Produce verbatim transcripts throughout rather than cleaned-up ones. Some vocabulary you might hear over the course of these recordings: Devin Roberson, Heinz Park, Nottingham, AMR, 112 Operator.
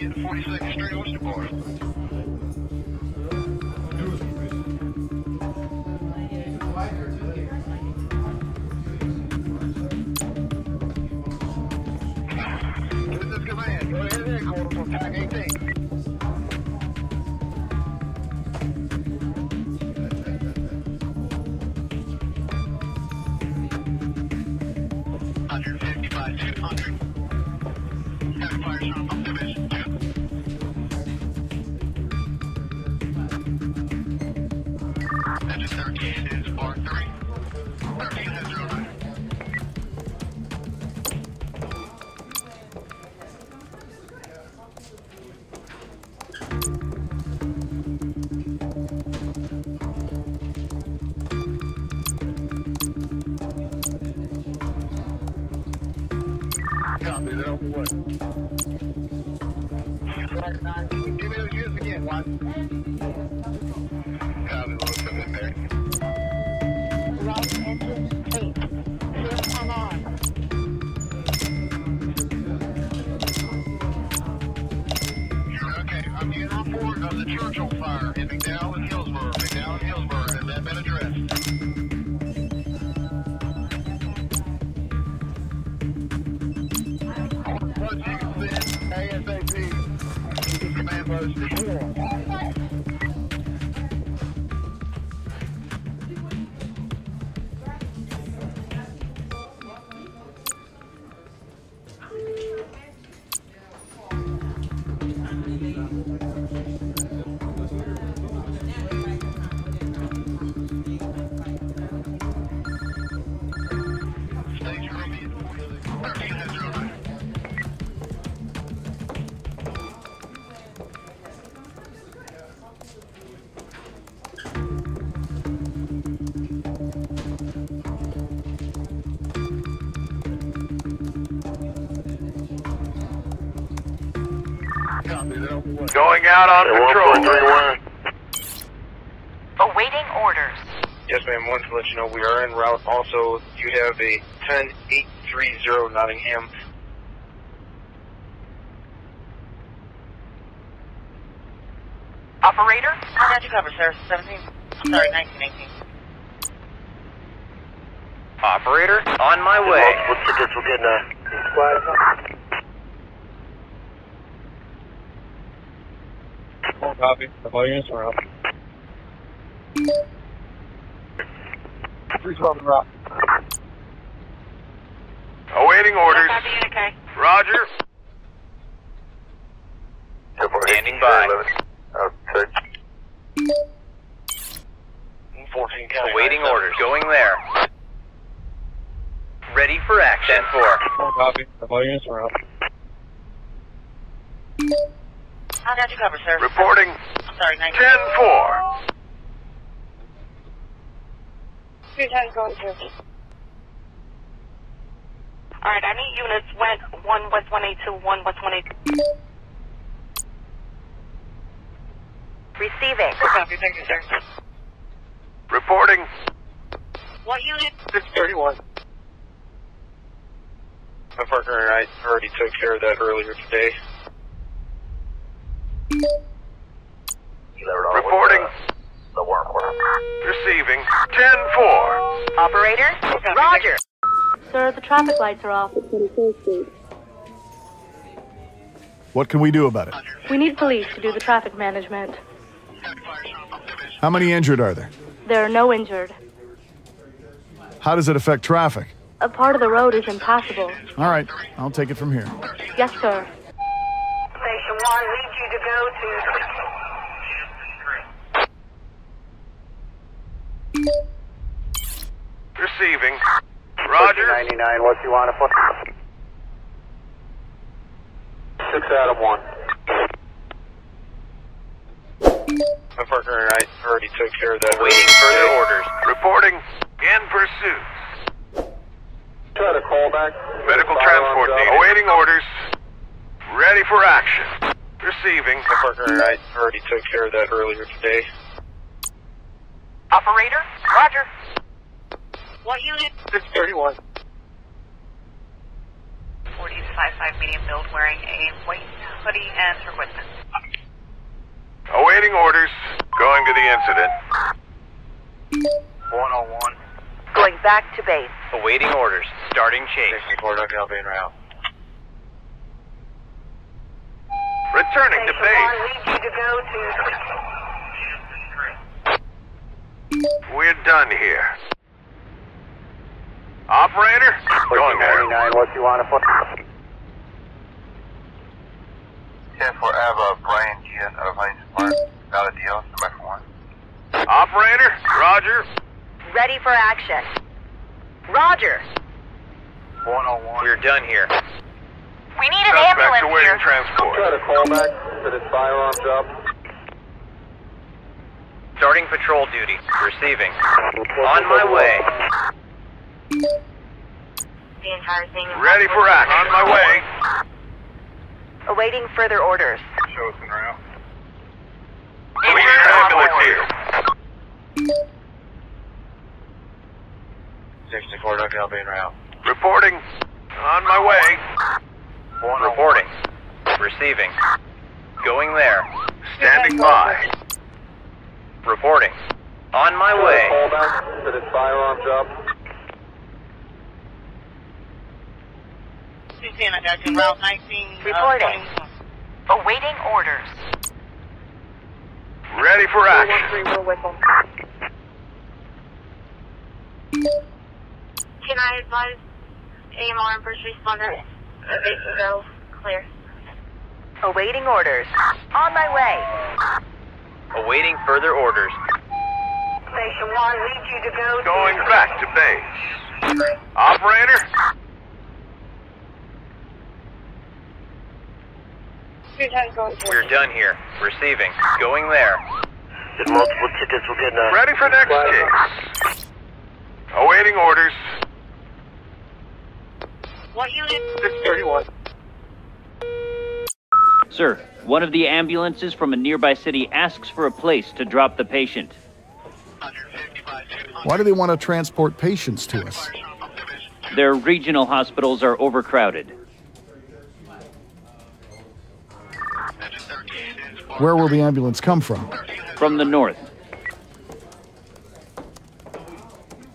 be at forty-second Street Oyster Bar. This is command. Go ahead and call from tag eighteen. Going out on yeah, patrol. Awaiting orders. Yes, ma'am. Wanted to let you know we are en route. Also, you have a ten eight three zero Nottingham. Operator? I got you covered, sir. seventeen. Sorry, nineteen eighteen. Operator, on my way. There's multiple tickets. We're getting a squad. Copy. All units are up. three twelve and rock. Awaiting orders. Copy, okay. Roger. Standing by. Okay. fourteen county. Awaiting orders. Going there. Ready for action. ten four. Copy. All units are up. I got you covered, sir. Reporting. I'm sorry, nineteen. ten four. Three times going through. Alright, I need units went one West one eighty-two, one West one eighty-two. Receiving. Copy, thank you, sir. Reporting. What unit? six thirty-one. My partner and I already took care of that earlier today. Reporting. The worm worm. Receiving. ten four. Operator? Roger. Sir, the traffic lights are off. What can we do about it? We need police to do the traffic management. How many injured are there? There are no injured. How does it affect traffic? A part of the road is impassable. All right. I'll take it from here. Yes, sir. Station one, lead you to go to... Receiving. Roger. ninety-nine, what do you want to put? six out of one. My partner and I already took care of that. Waiting further orders. Reporting in pursuit. Try to call back. Medical transport needed. Awaiting orders. Ready for action. Receiving. My partner and I already took care of that earlier today. Operator? Roger. What unit? six thirty-one. forty-five five medium build wearing a white... company and Turquitman. Awaiting orders. Going to the incident. one oh one. Going back to base. Awaiting orders. Starting chase. sixty-four, Doctor Alba en route. Returning to base. Lead you to go to... We're done here. Operator, going there. What you want to put? ten four Ava, Brian G. of Heinz Park. Got a deal. one. Operator, Roger. Ready for action. Roger. one oh one. We're done here. We need an Suspect ambulance awaiting here. Transport. Try to call back to this firearm job. Starting patrol duty. Receiving. On my way. The entire thing is ready for action. On my way. Awaiting further orders. Show us in route. We need an ambulance here. sixty-four, Doctor Alba en route. Reporting. On my way. One reporting. One. Receiving. Going there. Standing by. Reporting. On my way. Call back to this firearm job. Route nineteen. Reporting. Uh, Awaiting orders. Ready for action. Can I advise A M R and first responder? Go clear. Awaiting orders. On my way. Awaiting further orders. Station one leads you to go. Going to back to base. Operator. We're done here. Receiving. Going there. Did multiple tickets will get none. Ready for next case. Awaiting orders. What unit? six thirty-one. Sir, one of the ambulances from a nearby city asks for a place to drop the patient. Why do they want to transport patients to us? Their regional hospitals are overcrowded. Where will the ambulance come from? From the north.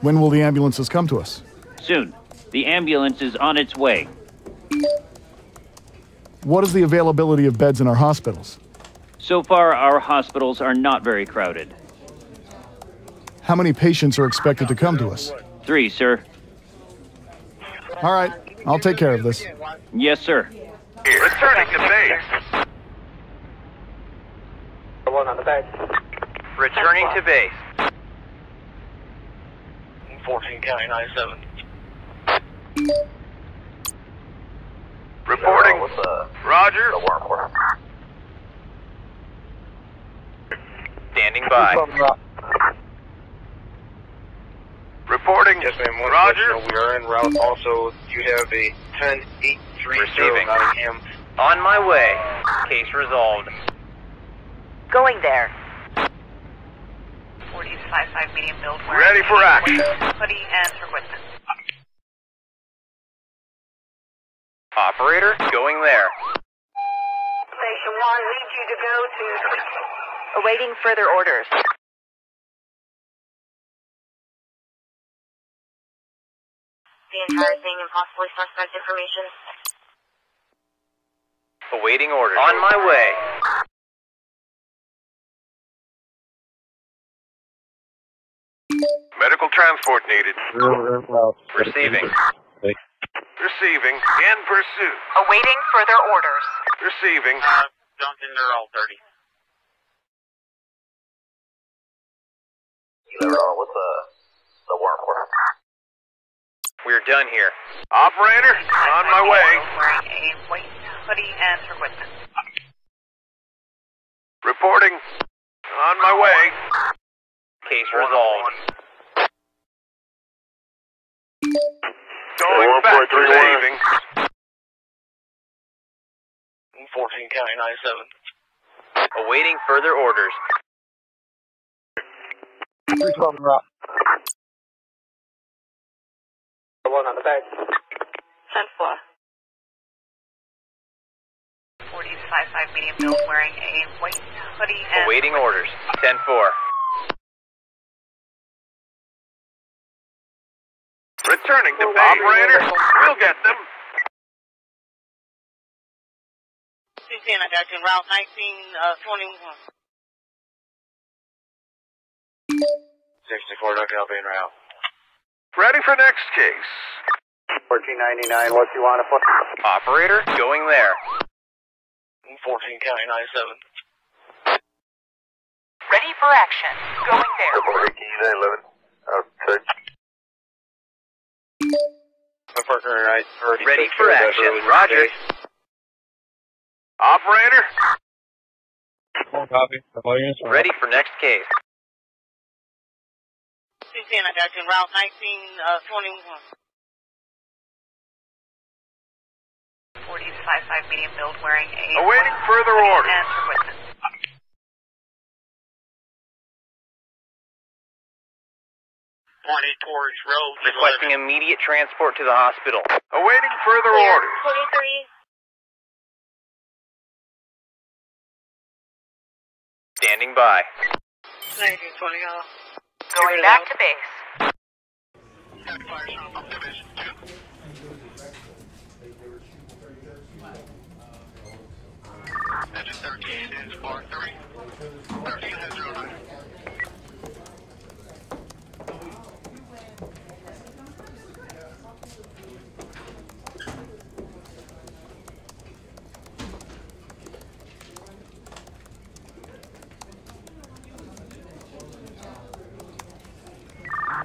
When will the ambulances come to us? Soon. The ambulance is on its way. What is the availability of beds in our hospitals? So far, our hospitals are not very crowded. How many patients are expected to come to us? Three, sir. All right, I'll take care of this. Yes, sir. Returning to base. One on the back. Returning to base. fourteen County ninety-seven. Reporting. With, uh, Roger. Standing by. Reporting. Yes, ma'am. Roger. Question. We are en route. Also, you have a ten eight three zero Nottingham. On my way. Case resolved. Going there. forty-five five medium build. Ready for action. Hoodie and Turquitman. Operator, going there. Station one leads you to go to... Awaiting further orders. The entire thing and possibly suspect information. Awaiting orders. On my way. Medical transport needed. Receiving. Receiving. In pursuit. Awaiting further orders. Receiving. Uh, Duncan, they're all thirty. They're all with the, the worm worm. We're done here. Operator, on my way. Wearing a white hoodie and Turquitman. Reporting. On my way. Case resolved. Going one back to saving. fourteen County ninety-seven. Awaiting further orders. three twelve route. The one on the back. ten four. forty-five five five, medium build, wearing a white hoodie and... Awaiting orders, ten four. Returning to base. Operator, we'll get them. C ten, I got you, route nineteen twenty-one. sixty-four, Duckout, being route. Ready for next case. fourteen ninety-nine, what do you want to put? Operator, going there. fourteen County ninety-seven. Ready for action, going there. eleven, Ready for action, roger. Operator? Full copy. Ready for next case. C ten, I got you, route nineteen twenty-one. forty five five, medium build, wearing a... Awaiting further orders. And for witness. Torres Road. Requesting eleven. Immediate transport to the hospital. Awaiting further Clear. Orders. twenty-three. Standing by. nineteen twenty, uh, Going back out. To base. Engine thirteen is bar three. thirteen has zero nine.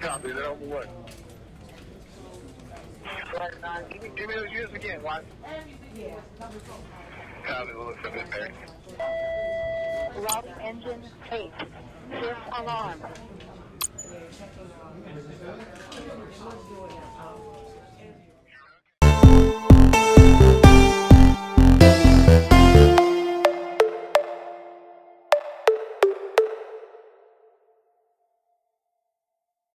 Copy, they're over what? Give me, give me those units again, Watts. Copy, we'll look for this there. Routing engine eight. Shift alarm.